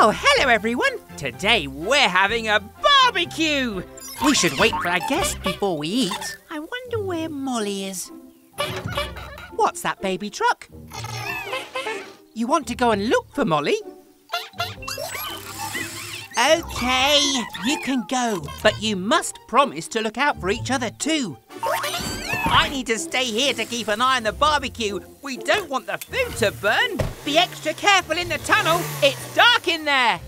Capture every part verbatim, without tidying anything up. Oh, hello everyone! Today we're having a barbecue! We should wait for our guests before we eat. I wonder where Molly is. What's that baby truck? You want to go and look for Molly? Okay, you can go, but you must promise to look out for each other too. I need to stay here to keep an eye on the barbecue. We don't want the food to burn. Be extra careful in the tunnel. It's dark in there.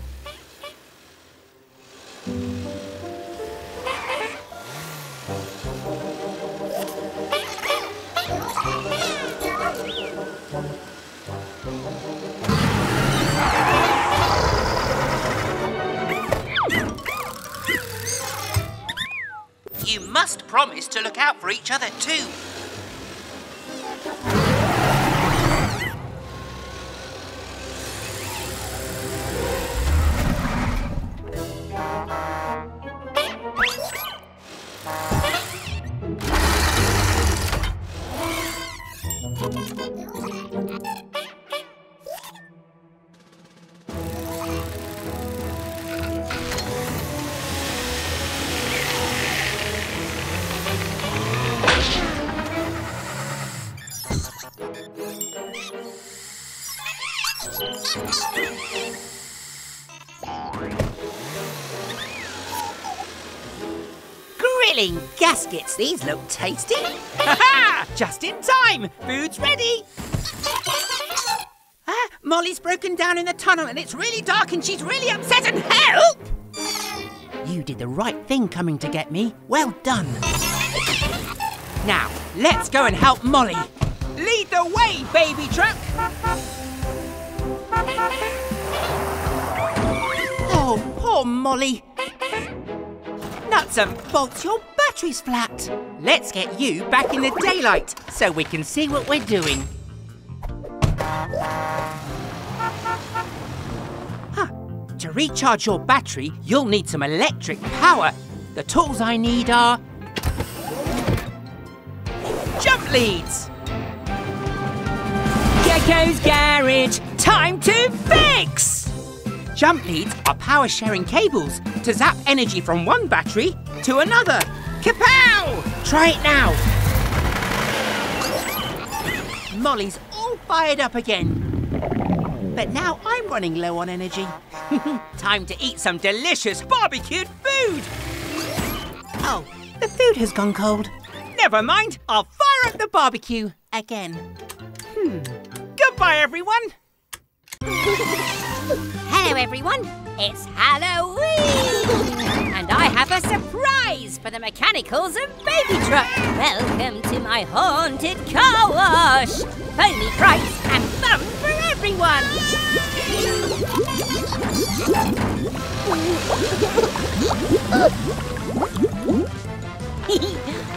You must promise to look out for each other too. Grilling gaskets, these look tasty. Ha-ha! Just in time, food's ready. Ah, Molly's broken down in the tunnel and it's really dark and she's really upset, and help! You did the right thing coming to get me, well done. Now, let's go and help Molly. Lead the way, baby truck. Oh, poor Molly. Nuts and bolts, your battery's flat. Let's get you back in the daylight so we can see what we're doing. Huh. To recharge your battery, you'll need some electric power. The tools I need are jump leads, Gecko's Garage, time to fix! Jump leads are power-sharing cables to zap energy from one battery to another. Kapow! Try it now. Molly's all fired up again. But now I'm running low on energy. Time to eat some delicious barbecued food! Oh, the food has gone cold. Never mind, I'll fire up the barbecue again. Hmm. Goodbye, everyone! Hello, everyone. It's Halloween! And I have a surprise for the mechanicals and baby truck. Welcome to my haunted car wash. Foamy price and fun for everyone!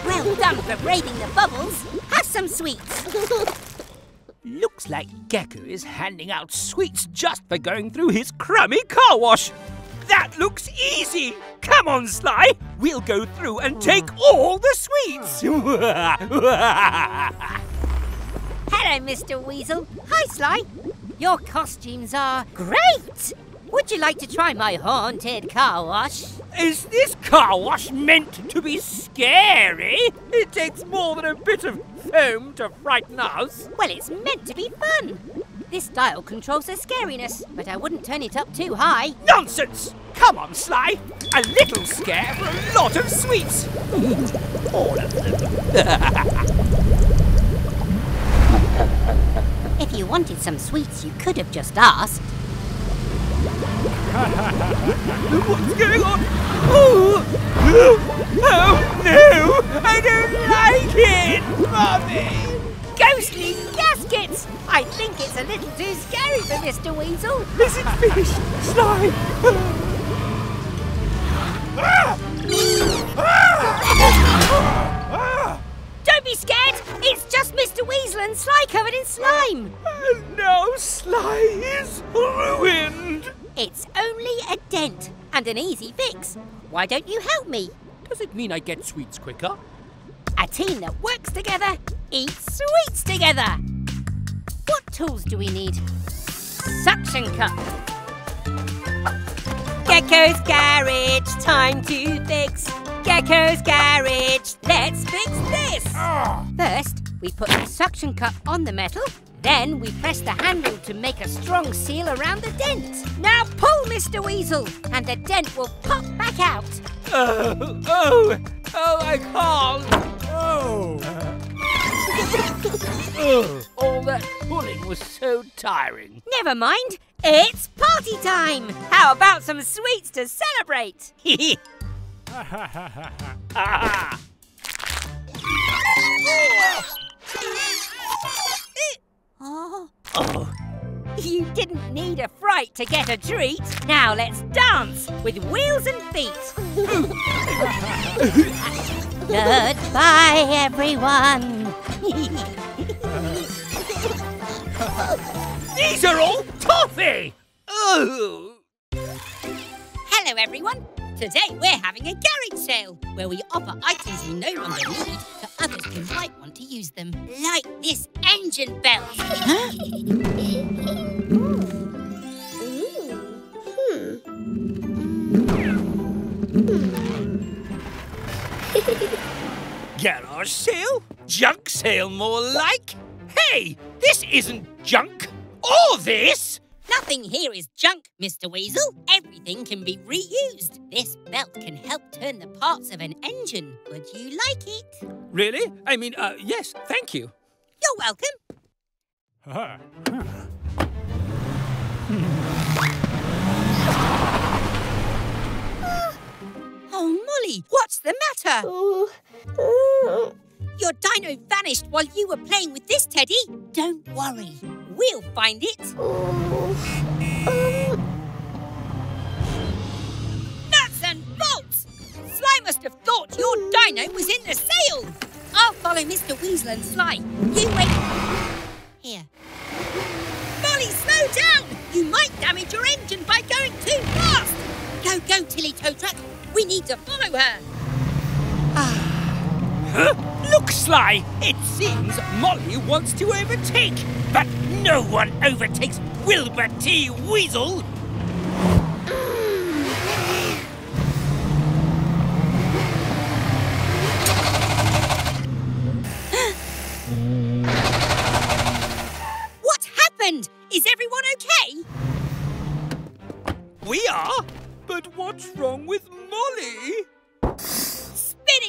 Well done for braving the bubbles. Have some sweets. Looks like Gecko is handing out sweets just for going through his crummy car wash. That looks easy. Come on, Sly. We'll go through and take all the sweets. Hello, Mister Weasel. Hi, Sly. Your costumes are great. Would you like to try my haunted car wash? Is this car wash meant to be scary? It takes more than a bit of foam to frighten us. Well, it's meant to be fun. This dial controls the scariness, but I wouldn't turn it up too high. Nonsense! Come on, Sly. A little scare for a lot of sweets. All of them. If you wanted some sweets, you could have just asked. What's going on? Oh, oh no! I don't like it, Mommy! Ghostly gaskets! I think it's a little too scary for Mister Weasel. Isn't finished, Sly? Don't be scared! It's just Mister Weasel and Sly covered in slime. And now Sly is ruined. It's only a dent and an easy fix. Why don't you help me? Does it mean I get sweets quicker? A team that works together eats sweets together. What tools do we need? Suction cup. Gecko's Garage, time to fix. Gecko's Garage, let's fix this. Oh. First, we put the suction cup on the metal. Then we press the handle to make a strong seal around the dent. Now pull, Mister Weasel, and the dent will pop back out. Oh, oh, oh, I can't. Oh. Uh. Oh. All that pulling was so tiring. Never mind. It's party time! How about some sweets to celebrate? Ah. Oh. Oh. You didn't need a fright to get a treat. Now let's dance with wheels and feet. Goodbye, everyone. These are all toffee! Ooh. Hello, everyone. Today we're having a garage sale where we offer items we no longer need to others who might want to use them. Like this engine belt. Huh? Ooh. Hmm. Hmm. Garage sale? Junk sale more like? Hey, this isn't junk. All this? Nothing here is junk, Mister Weasel. Everything can be reused. This belt can help turn the parts of an engine. Would you like it? Really? I mean, uh, yes, thank you. You're welcome. Uh-huh. Oh. Oh, Molly, what's the matter? Oh. Oh. Your dino vanished while you were playing with this, Teddy. Don't worry. We'll find it. Oh. Um. Nuts and bolts! Sly must have thought your dino was in the sale. I'll follow Mister Weasel and Sly. You wait here. Molly, slow down! You might damage your engine by going too fast. Go, go, Tilly Tow Truck. We need to follow her. Ah. Huh? Look, Sly, it seems Molly wants to overtake, but no one overtakes Wilbur T. Weasel. What happened? Is everyone okay? We are, but what's wrong with Molly?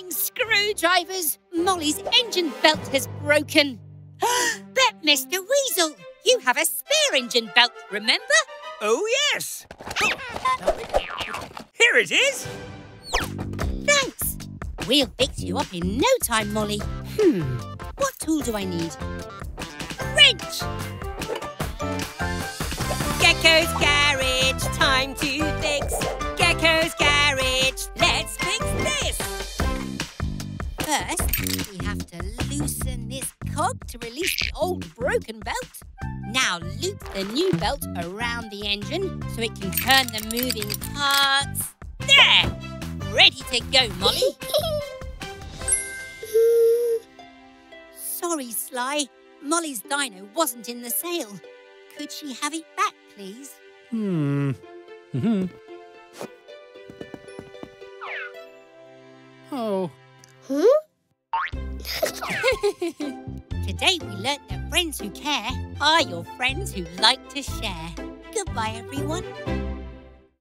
Screwdrivers, Molly's engine belt has broken. But, Mister Weasel, you have a spare engine belt, remember? Oh, yes. Here it is. Thanks. We'll fix you up in no time, Molly. Hmm, what tool do I need? A wrench. Gecko's Garage, time to fix. Gecko's Garage, let's fix this. First, we have to loosen this cog to release the old broken belt. Now loop the new belt around the engine so it can turn the moving parts. There! Ready to go, Molly. Sorry, Sly. Molly's dino wasn't in the sale. Could she have it back, please? Hmm. Mm-hmm. Oh. Huh? Today we learnt that friends who care are your friends who like to share. Goodbye, everyone.